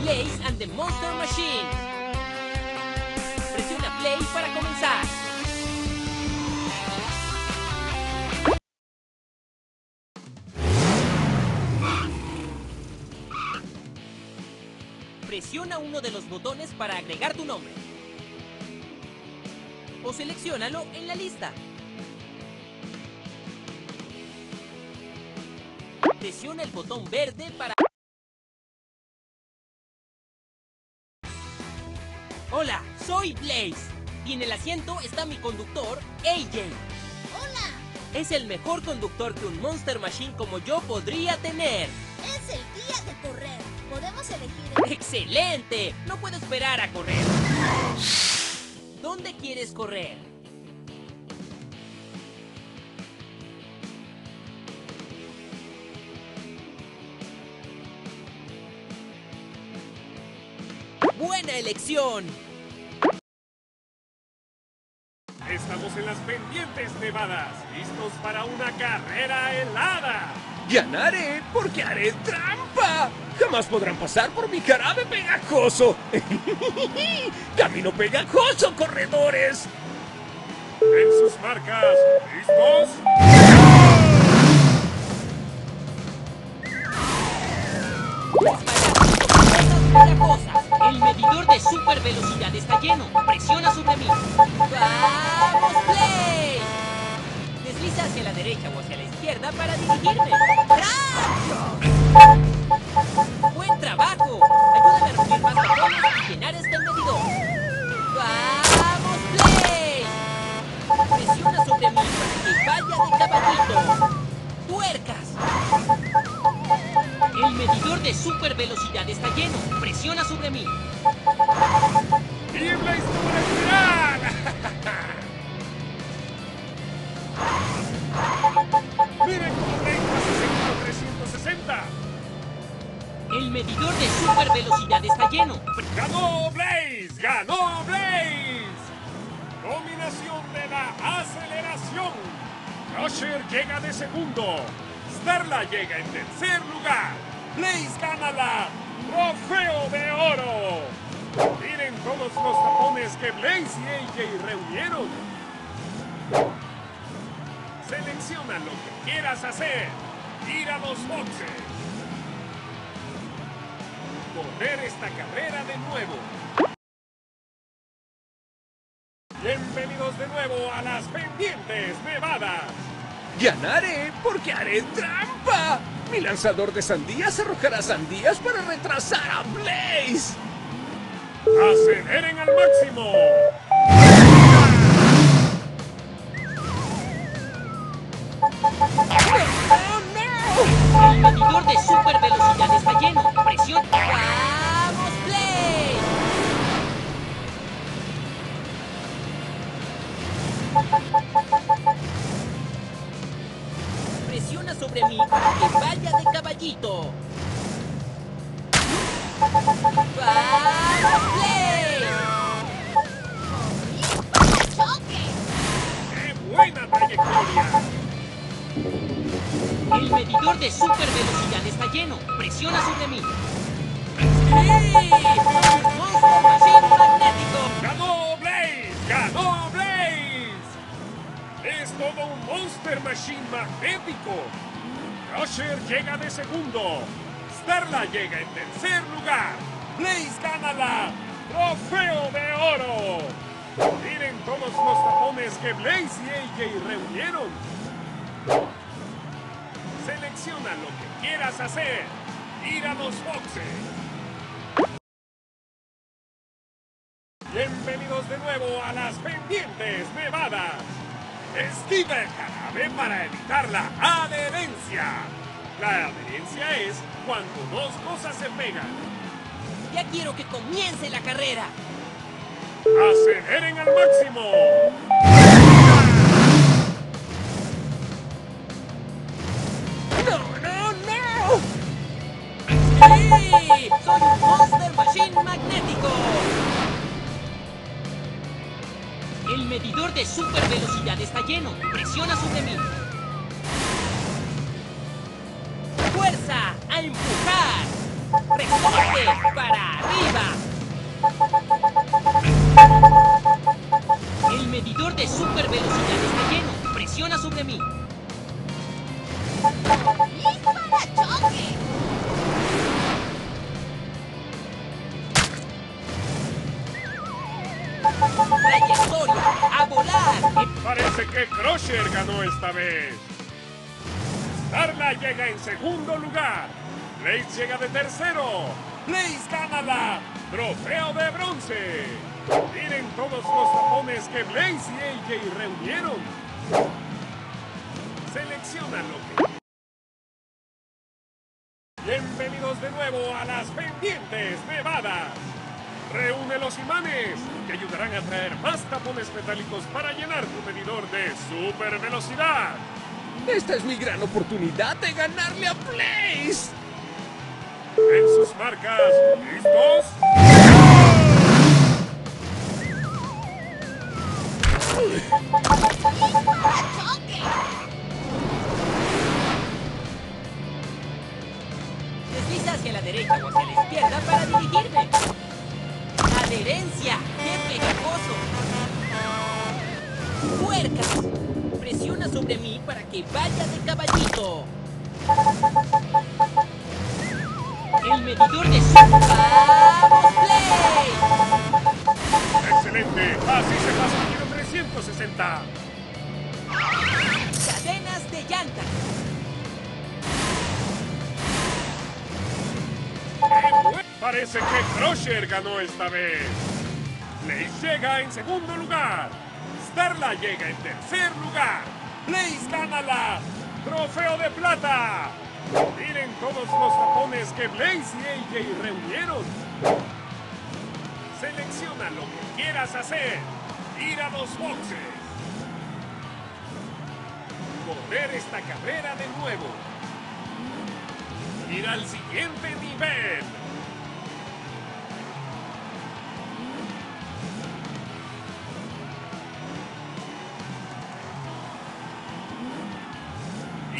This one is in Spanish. Blaze and the Monster Machines. Presiona play para comenzar. Presiona uno de los botones para agregar tu nombre. O selecciónalo en la lista. Presiona el botón verde para... Hola, soy Blaze. Y en el asiento está mi conductor, AJ. ¡Hola! Es el mejor conductor que un Monster Machine como yo podría tener. Es el día de correr. Podemos elegir... ¡Excelente! No puedo esperar a correr. ¿Dónde quieres correr? ¡Buena elección! Estamos en las pendientes nevadas, listos para una carrera helada. ¡Ganaré porque haré trampa! ¡Jamás podrán pasar por mi jarabe pegajoso! ¡Camino pegajoso, corredores! En sus marcas, ¿listos? El medidor de super velocidad está lleno. Presiona sobre mí. ¡Vamos, Play! Desliza hacia la derecha o hacia la izquierda para dirigirme. ¡Bravo! ¡Buen trabajo! Ayúdame a reunir más botones y llenar este medidor. ¡Vamos, Play! Presiona sobre mí para que vaya de caballito. ¡Tuercas! El medidor de super velocidad está lleno. Presiona sobre mí. ¡Y Blaze no! ¡Miren cómo se encuentra 360! El medidor de super velocidad está lleno. ¡Ganó Blaze! ¡Ganó Blaze! Dominación de la aceleración. Crusher llega de segundo. Starla llega en tercer lugar. Blaze gana la Trofeo de Oro. Miren todos los tapones que Blaze y AJ reunieron. Selecciona lo que quieras hacer. Ir a los boxes. Correr esta carrera de nuevo. Bienvenidos de nuevo a las pendientes nevadas. ¡Ganaré porque haré trampa! Mi lanzador de sandías arrojará sandías para retrasar a Blaze. ¡Aceleren al máximo! ¡No! El medidor de super velocidad está lleno. Presión. ¡Vamos, Blaze! Presiona sobre mí para que vaya de caballito. ¡Vamos, Blaze! ¡Qué buena trayectoria! El medidor de super velocidad está lleno. Presiona sobre mí. ¡Sí! ¡Monstruo Machine magnético! ¡Ganó Blaze! ¡Ganó Blaze! Es todo un Monster Machine magnético. Crusher llega de segundo. Starla llega en tercer lugar. Blaze gana la Trofeo de Oro. Miren todos los tapones que Blaze y AJ reunieron. Selecciona lo que quieras hacer. Ir a los boxes. Bienvenidos de nuevo a las pendientes nevadas. Esquiva el jarabe para evitar la adherencia. La adherencia es cuando dos cosas se pegan. Ya quiero que comience la carrera. ¡Aceleren al máximo! ¡No! ¡Sí! ¡Soy un Monster Machine magnético! El medidor de super velocidad está lleno. Presiona sobre mí. ¡Fuerza! ¡A empujar! ¡Recorte! ¡Para! volar. Parece que Crusher ganó esta vez. Starla llega en segundo lugar. Blaze llega de tercero. Blaze gana la trofeo de bronce. Miren todos los tapones que Blaze y AJ reunieron. Selecciona lo que... Bienvenidos de nuevo a las pendientes nevadas. Reúne los imanes que ayudarán a traer más tapones metálicos para llenar tu medidor de super velocidad. Esta es mi gran oportunidad de ganarle a Blaze. En sus marcas, ¿listos? Desliza hacia la derecha o hacia la izquierda para dirigirme. ¡Adherencia! ¡Qué pegajoso! ¡Puercas! Presiona sobre mí para que vaya de caballito. ¡El medidor de super... ¡Vamos, Play! ¡Excelente! ¡Así se pasa el giro 360! ¡Cadenas de llantas! Parece que Crusher ganó esta vez. Blaze llega en segundo lugar. Starla llega en tercer lugar. Blaze gana la trofeo de plata. Miren todos los tapones que Blaze y AJ reunieron. Selecciona lo que quieras hacer. Tira los boxes. Correr esta carrera de nuevo. Ir al siguiente nivel.